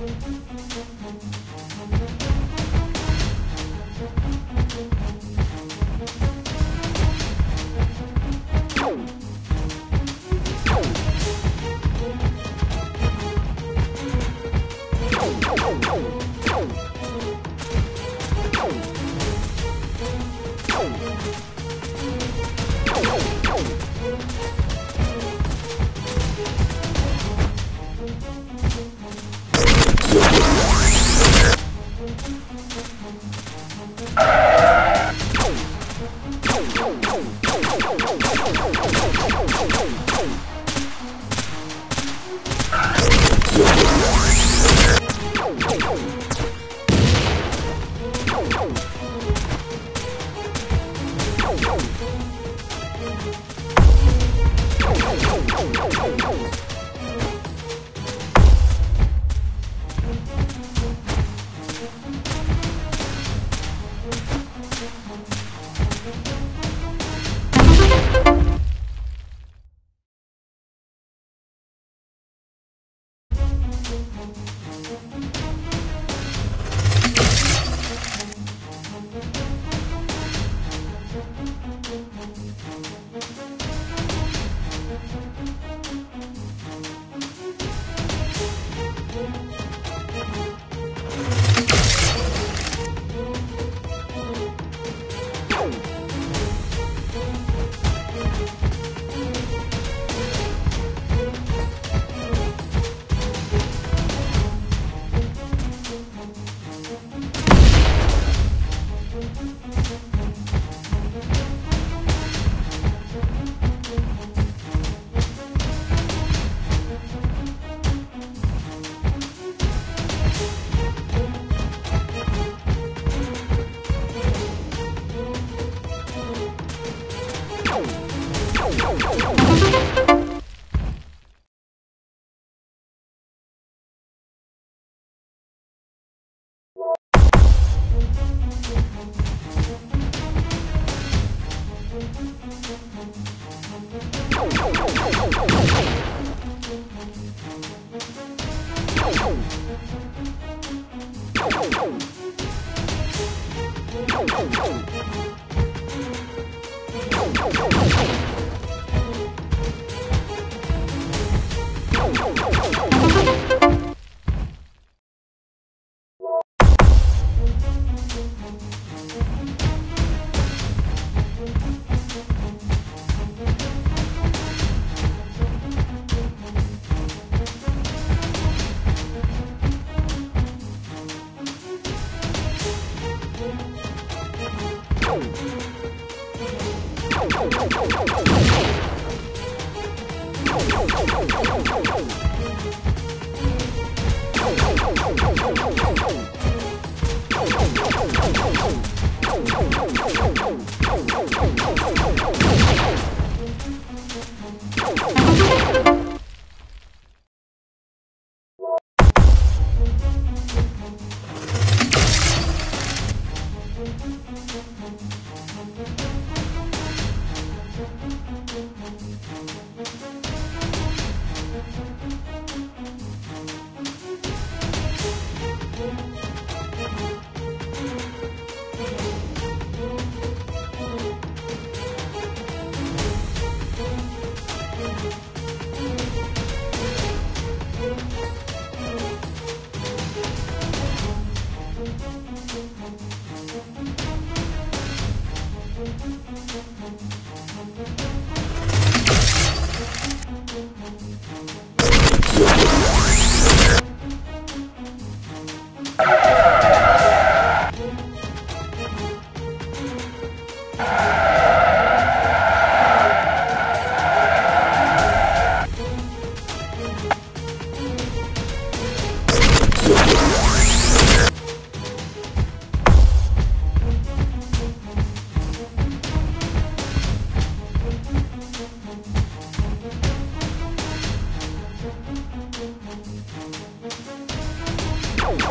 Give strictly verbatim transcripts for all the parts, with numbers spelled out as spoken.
No,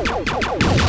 no, no, no, no.